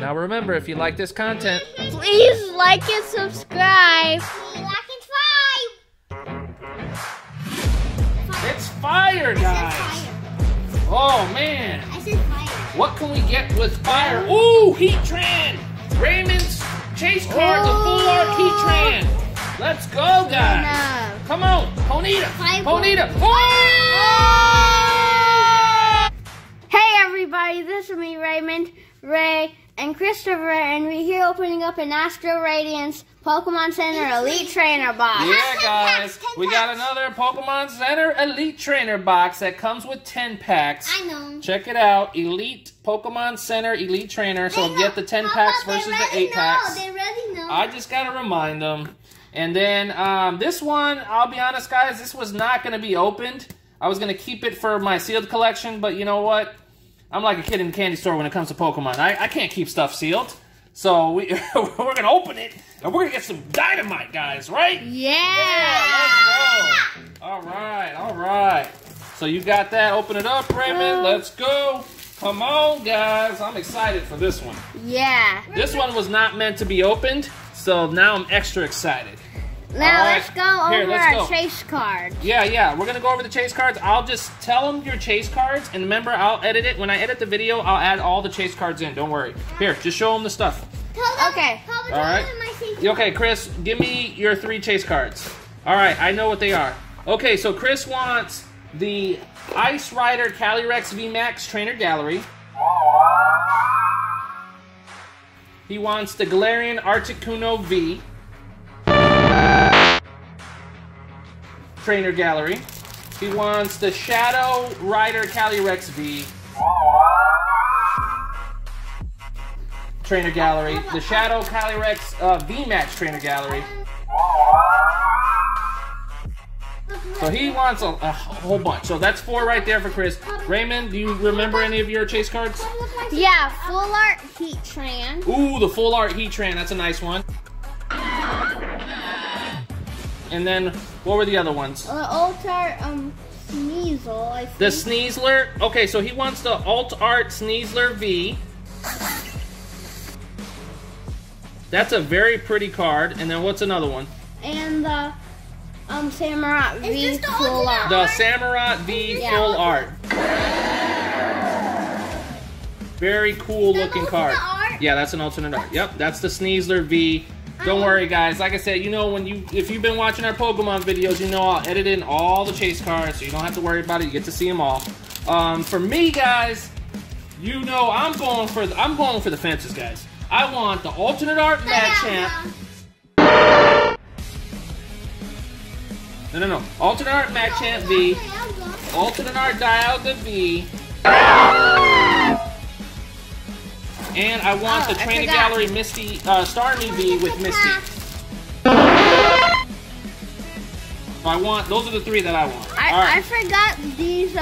Now remember, if you like this content, please like and subscribe. It's fire, guys. Fire. Oh, man. I said fire. What can we get with fire? Ooh, Heatran. Raymond's chase card, the full arc Heatran. Let's go, guys. No. Come on, Ponita. Ponita. Oh! Hey, everybody. This is me, Raymond, Ray, and Christopher, and we're here opening up an Astral Radiance Pokemon Center Elite Trainer box. Yeah, guys, we got another Pokemon Center Elite Trainer box that comes with 10 packs. I know. Check it out, Elite Pokemon Center Elite Trainer. So get the 10 packs versus the 8 packs. They already know. I just gotta remind them. And then this one, I'll be honest, guys, this was not gonna be opened. I was gonna keep it for my sealed collection, but you know what? I'm like a kid in the candy store when it comes to Pokemon. I can't keep stuff sealed. So we're going to open it, and we're going to get some dynamite, guys, right? Yeah! Yeah, let's go. All right, all right. So you got that. Open it up, Raymond. Let's go. Come on, guys. I'm excited for this one. Yeah. This one was not meant to be opened, so now I'm extra excited. Now let's go over our chase cards. Yeah, yeah. We're going to go over the chase cards. I'll just tell them your chase cards. And remember, I'll edit it. When I edit the video, I'll add all the chase cards in. Don't worry. Here, just show them the stuff. Okay. All right. Okay, Chris, give me your 3 chase cards. All right. I know what they are. Okay, so Chris wants the Ice Rider Calyrex V-Max Trainer Gallery. He wants the Galarian Articuno V Trainer Gallery. He wants the Shadow Rider Calyrex V Trainer Gallery. The Shadow Calyrex V-Max Trainer Gallery. So he wants a whole bunch. So that's 4 right there for Chris. Raymond, do you remember any of your chase cards? Yeah, Full Art Heatran. Ooh, the Full Art Heatran. That's a nice one. And then, what were the other ones? Alt-Art Sneasel, I think. The Sneasler? Okay, so he wants the Alt-Art Sneasler V. That's a very pretty card. And then what's another one? And the Samurott V Full Art. The Samurott V Full Art. Very cool looking card. Yeah, that's an alternate art. Yep, that's the Sneasler V. Don't worry, guys. Like I said, you know, if you've been watching our Pokemon videos, you know I'll edit in all the chase cards, so you don't have to worry about it. You get to see them all. For me, guys, you know I'm going for the fences, guys. I want the alternate art Machamp. No. Alternate art Machamp V. Alternate art Dialga V. And I want the Trainer Gallery Misty, Starmie V with Misty. So I want, those are the 3 that I want. All right. I forgot these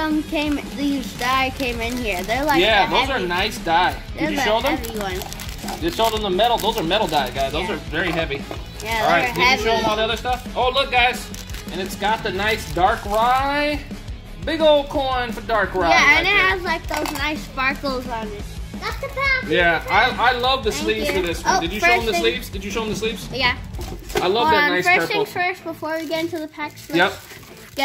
die came in here. They're like those are nice die. Did you show them? You showed them the metal. Those are metal die, guys. Those are very heavy. Yeah. All right. Did you show them all the other stuff? Oh, look, guys, and it's got the nice dark rye, big old coin for dark rye. Yeah, and it has like those nice sparkles on it. That's the pack. Yeah, I love the sleeves for this one. Did you show them the sleeves? Did you show them the sleeves? Yeah. I love that nice purple. First things first, before we get into the packs, get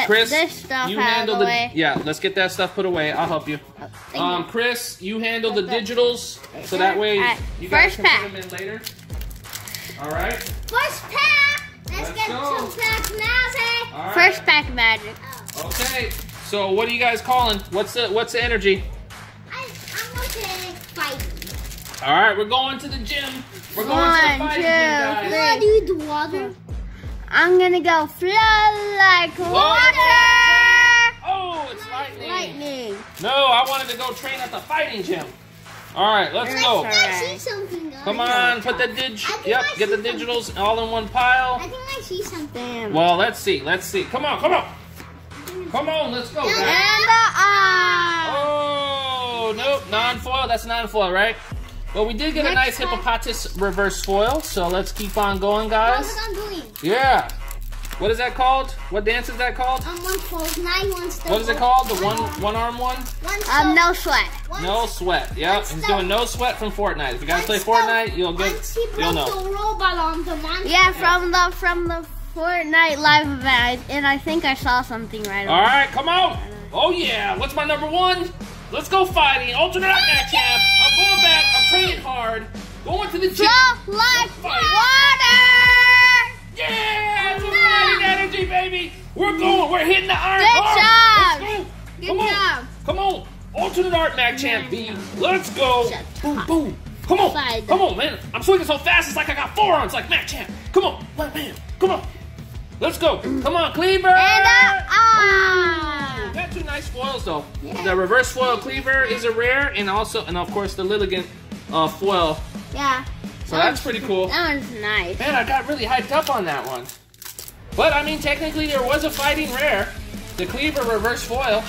this stuff out of the way. Yeah, let's get that stuff put away. I'll help you. Chris, you handle the digitals, so that way you guys can put them in later. All right. First pack. Let's get some pack magic. First pack magic. Okay. So what are you guys calling? What's the energy? All right, we're going to the gym. We're going to the fighting gym, guys. Do you do water? I'm going to go flow like water. Oh, it's lightning. No, I wanted to go train at the fighting gym. All right, let's go. I see something. Come on, put the get the digitals all in one pile. I think I see something. Well, let's see. Come on, let's go. And oh, nope, non-foil. That's non-foil, right? Well, we did get a nice Hippopotamus reverse foil, so let's keep on going, guys. Yeah. What is that called? What dance is that called? What is it called? The one arm one? No sweat. No sweat. Yep. He's doing no sweat from Fortnite. If you guys play Fortnite, you'll get. You'll know. The robot on the monster. Yeah, from the Fortnite live event, and I think I saw something right away. All right, come on. Oh yeah. What's my number one? Let's go fighting. Alternate Machamp. I'm going back. I'm training hard. Going to the gym. Flow like water. Yeah, it's light energy, baby. We're going. We're hitting the iron bar. Good job. Let's go. Good job. Come on. Alternate Art Machamp B. Let's go. Boom, boom. Come on. Come on, man. I'm swinging so fast. It's like I got forearms like Machamp. Come on. Man. Come on. Let's go. Come on, Kleavor. And ah. Got two nice foils, though. Yeah. The reverse foil Kleavor is a rare, and also, and of course, the Lilligant foil. Yeah. So that's pretty cool. That one's nice. Man, I got really hyped up on that one. But, I mean, technically, there was a fighting rare. The Kleavor reverse foil,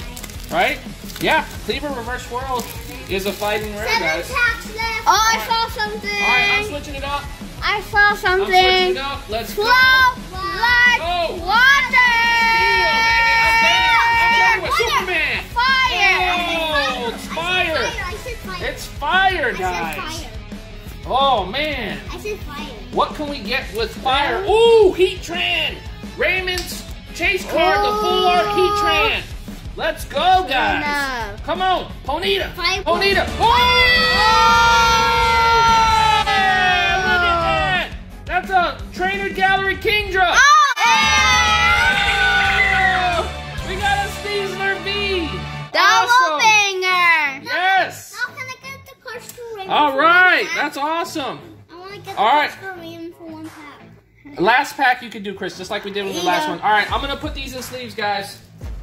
right? Yeah, Kleavor reverse foil is a fighting rare, guys. Oh, I saw something. All right, I'm switching it up. I saw something. I'm switching it up. Let's go. Like water. Steel, baby. I'm playing with Superman. Fire. Oh, it's fire. It's fire, guys. Oh, man. I said fire. What can we get with fire? Ooh, Heatran. Raymond's chase card, the full art Heatran. Let's go, guys. Come on. Ponita. Ponita. Oh! Yeah, look at that. That's a trainer gallery Kingdra. Oh! Yeah. We got a Sneasler V. Double banger. Yes. How can I get the cards to Raymond? All right. That's awesome. I want to get the cards to Raymond for one pack. Last pack you can do, Chris, just like we did with the last one. All right. I'm going to put these in sleeves, guys.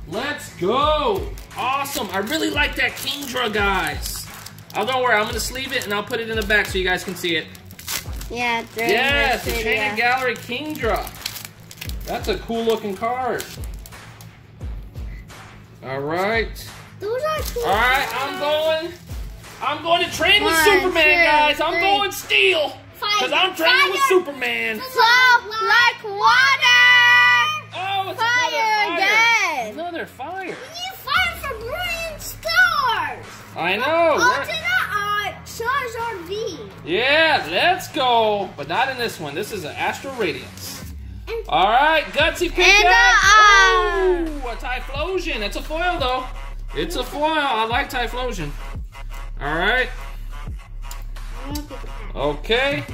Let's go. Awesome. I really like that Kingdra, guys. Oh, don't worry. I'm going to sleeve it, and I'll put it in the back so you guys can see it. Yeah. Yes, the Trainer Gallery Kingdra. That's a cool-looking card. All right. Those are cool. All right. I'm going to train with Superman, guys. I'm going steel because I'm training with Superman. Flow like water. Oh, it's fire again. Another fire. We need fire for brilliant stars. I know. Charizard V. Yeah, let's go. But not in this one. This is an Astral Radiance. All right, Gutsy picked up. Ooh, a Typhlosion. It's a foil, though. It's a foil. I like Typhlosion. All right. Okay.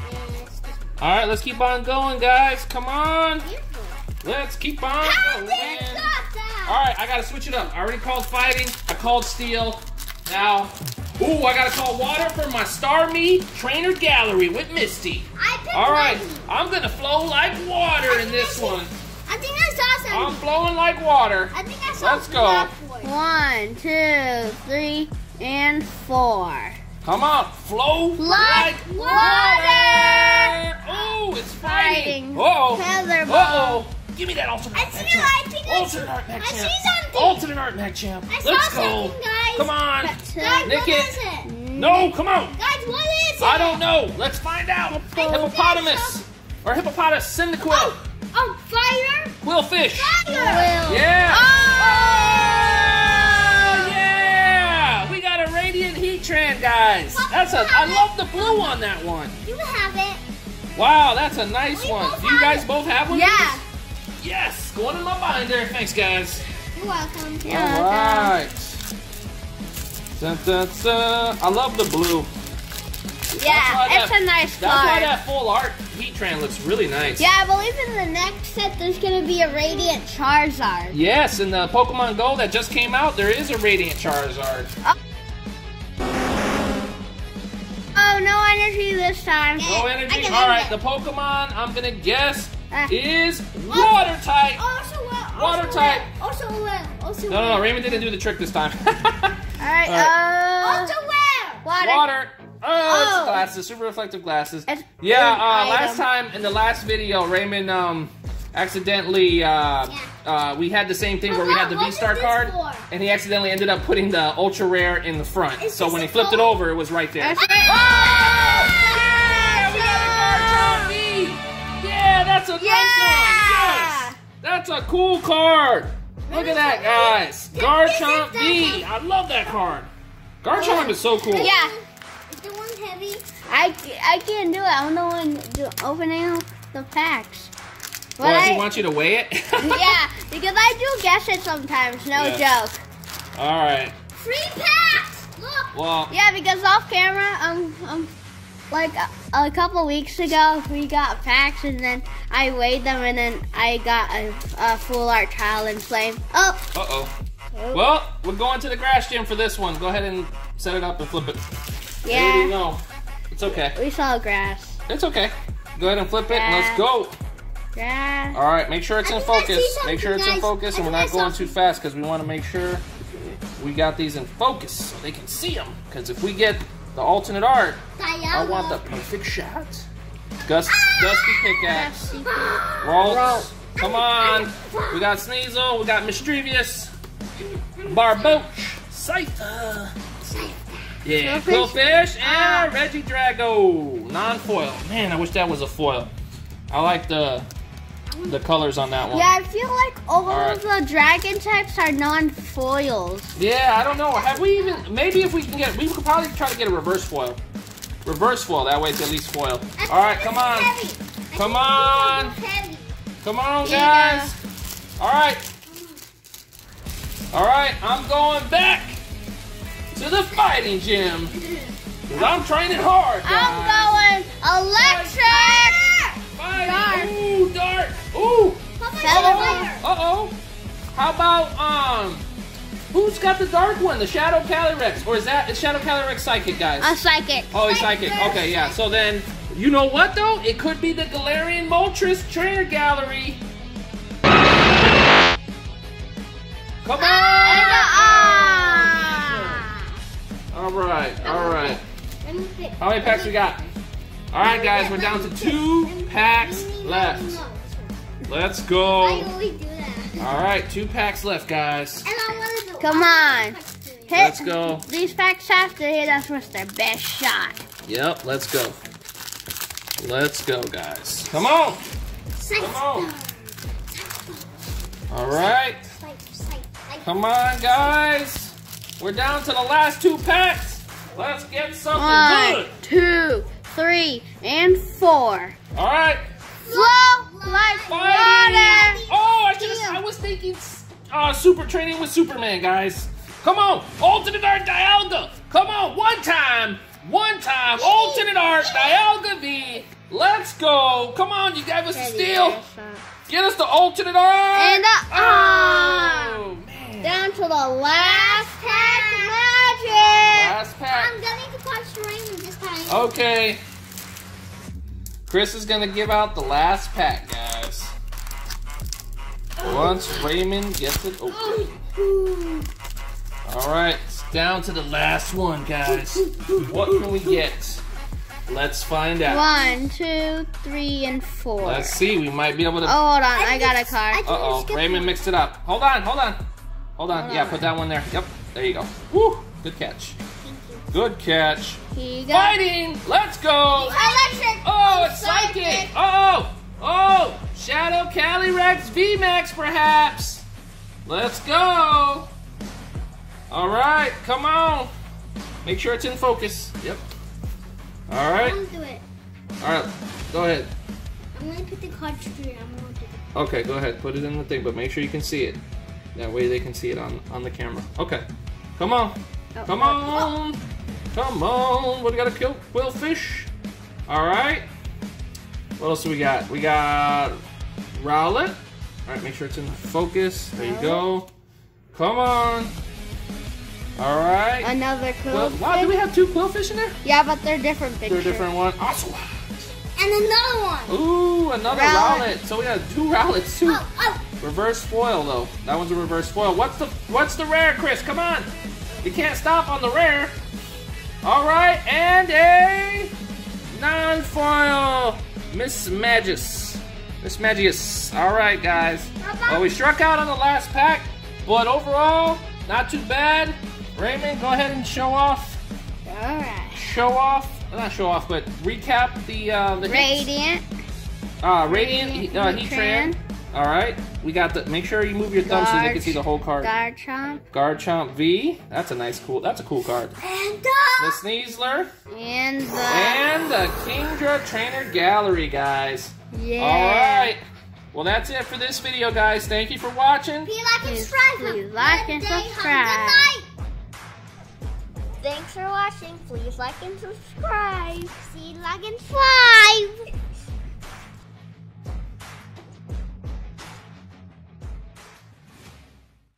All right, let's keep on going, guys. Come on. Let's keep on going. Alright, I gotta switch it up. I already called fighting. I called steel. Now, ooh, I gotta call water for my Starmie Trainer Gallery with Misty. Alright, I'm gonna flow like water in this one. I think I saw something. I'm flowing like water. I think I saw something. Let's go. 1, 2, 3, and 4. Come on, flow like water. Oh, it's fighting. Uh oh. Give me that alternate art Machamp. Alternate art Machamp. Alternate art Machamp. Let's go. Guys. Come on. Guys, Nick what is it? No, come on. Guys, what is it? I don't know. Let's find out. Hippopotamus. Or Hippopotamus. Send the quill. Oh, fire. Quillfish. Fire. Yeah. Oh, yeah. We got a Radiant Heatran, guys. That's a. I love the blue on that one. You have it. Wow, that's a nice one. Do you guys both have one? Yeah. Yes, going in my binder. Thanks, guys. You're welcome. All right. Dun, dun, dun. I love the blue. Yeah, it's a nice card. That's why that full art Heatran looks really nice. Yeah, I believe in the next set there's going to be a Radiant Charizard. Yes, in the Pokemon Go that just came out, there is a Radiant Charizard. Oh, no energy this time. No energy? All right, the Pokemon, I'm going to guess, is water type. Water type. No, Raymond didn't do the trick this time. Alright, water. It's glasses, super reflective glasses. Yeah, last time in the last video, Raymond accidentally we had the same thing where we had the V-Star card and he accidentally ended up putting the ultra rare in the front. So when he flipped it over, it was right there. Yeah, that's a nice one. Yes. That's a cool card. Look at that, guys. Garchomp V. I love that card. Garchomp is so cool. Yeah. Is the one heavy? I can't do it. I'm the one opening up the packs. Well, I want you to weigh it? Yeah, because I do guess it sometimes. No joke. All right. Free packs. Look. Well. Yeah, because off camera, like a couple weeks ago, we got packs, and then I weighed them, and then I got a full art trial in flame. Oh. Uh-oh. Well, we're going to the grass gym for this one. Go ahead and set it up and flip it. Yeah. Maybe, no. It's okay. We saw grass. It's okay. Go ahead and flip it, and let's go. Grass. All right, make sure it's in focus. Make sure it's in focus, and we're not going too fast, because we want to make sure we got these in focus so they can see them, because if we get the alternate art, I want the perfect shot. Dusty pickaxe. Rolls. Come on. We got Sneasel. We got Mischievous. Barboach. Scyther. Yeah. Quillfish. And Regidrago. Non-foil. Man, I wish that was a foil. I like the colors on that one. Yeah, I feel like all of the dragon types are non-foils. Yeah, I don't know. Have we even, maybe if we can get, we could probably try to get a reverse foil. Reverse foil, that way it's at least foil. All right, come on. Come on. Come on, guys. All right. All right, I'm going back to the fighting gym. Because I'm training hard, guys. I'm going electric. Dark. Ooh, dark. Ooh. Uh-oh. How about, who's got the dark one? The Shadow Calyrex. Or is that, is Shadow Calyrex psychic, guys? A psychic. Oh, he's psychic. Okay, yeah. So then, you know what, though? It could be the Galarian Moltres Trainer Gallery. Come on. All right. All right. How many packs we got? All right, guys, we're down to 2 packs left. Let's go. All right, 2 packs left, guys. Come on. Let's go. These packs have to hit us with their best shot. Yep, let's go. Let's go, guys. Come on. Come on. All right. Come on, guys. We're down to the last 2 packs. Let's get something good. 1, 2, 3, and 4. All right. Flow like water. Oh, I was thinking super training with Superman, guys. Come on, alternate art Dialga. Come on, one time, alternate art Dialga V. Let's go. Come on, you gave us a steal. Get us the alternate art. And the man. Down to the last pack magic. Last pack. I'm going to punch rain this time. Okay. Chris is gonna give out the last pack, guys. Once Raymond gets it open. All right, it's down to the last one, guys. What can we get? Let's find out. 1, 2, 3, and 4. Let's see. We might be able to. Oh, hold on. I got a card. Uh oh. Raymond mixed it up. Hold on. Yeah, put that one there. Yep. There you go. Woo! Good catch. Good catch. Fighting! Let's go! Electric! Oh, it's psychic! Uh-oh! Oh! Shadow Calyrex V-Max, perhaps! Let's go! Alright, come on! Make sure it's in focus. Yep. Alright. I'm gonna do it. Alright, go ahead. I'm gonna put the card straight. I'm gonna do it. Okay, go ahead. Put it in the thing, but make sure you can see it. That way they can see it on the camera. Okay. Come on! Come on! Come on, what do we got? A Quillfish. All right. What else do we got? We got Rowlet. All right, make sure it's in focus. There you go. Come on. All right. Another Quillfish. Wow, do we have 2 Quillfish in there? Yeah, but they're different pictures. They're different one. Awesome. And another one. Ooh, another Rowlet. So we got 2 Rowlets, too. Reverse foil, though. That one's a reverse foil. What's the rare, Chris? Come on. You can't stop on the rare. All right, and a non-foil Mismagius. All right, guys. Well, we struck out on the last pack, but overall, not too bad. Raymond, go ahead and show off. All right. Show off, not show off, but recap the Radiant. Radiant Heatran. All right, we got the. Make sure you move your thumb so they can see the whole card. Garchomp. Garchomp V. That's a nice, cool. That's a cool card. And the Sneasler. And the Kingdra Trainer Gallery, guys. Yeah. All right. Well, that's it for this video, guys. Thank you for watching. Please like and subscribe. Thanks for watching. Please like and subscribe. See you like and fly.